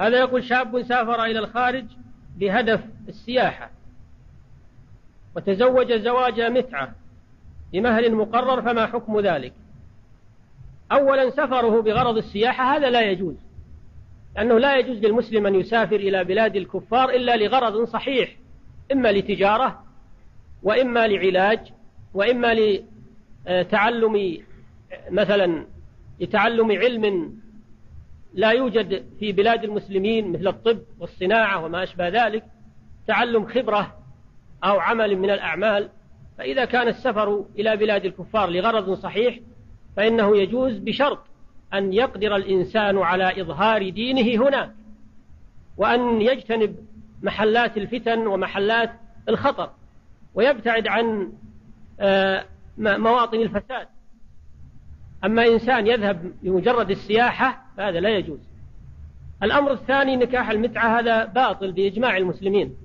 هذا يقول شاب سافر إلى الخارج بهدف السياحة وتزوج زواج متعة بمهر مقرر، فما حكم ذلك؟ أولا سفره بغرض السياحة هذا لا يجوز، لأنه لا يجوز للمسلم أن يسافر إلى بلاد الكفار إلا لغرض صحيح، إما لتجارة وإما لعلاج وإما لتعلم مثلا لتعلم علم لا يوجد في بلاد المسلمين مثل الطب والصناعة وما أشبه ذلك، تعلم خبرة أو عمل من الأعمال. فإذا كان السفر إلى بلاد الكفار لغرض صحيح فإنه يجوز بشرط أن يقدر الإنسان على إظهار دينه هناك، وأن يجتنب محلات الفتن ومحلات الخطر، ويبتعد عن مواطن الفساد. أما إنسان يذهب لمجرد السياحة فهذا لا يجوز. الأمر الثاني نكاح المتعة، هذا باطل بإجماع المسلمين،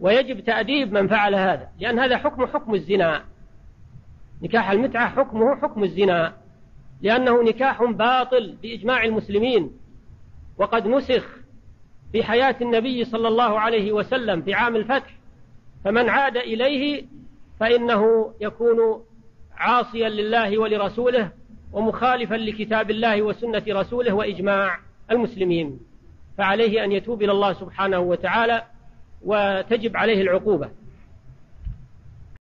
ويجب تأديب من فعل هذا، لأن هذا حكم الزنا. نكاح المتعة حكمه حكم الزنا، لأنه نكاح باطل بإجماع المسلمين، وقد نسخ في حياة النبي صلى الله عليه وسلم في عام الفتح، فمن عاد إليه فإنه يكون عاصيا لله ولرسوله ومخالفا لكتاب الله وسنة رسوله وإجماع المسلمين، فعليه أن يتوب إلى الله سبحانه وتعالى وتجب عليه العقوبة.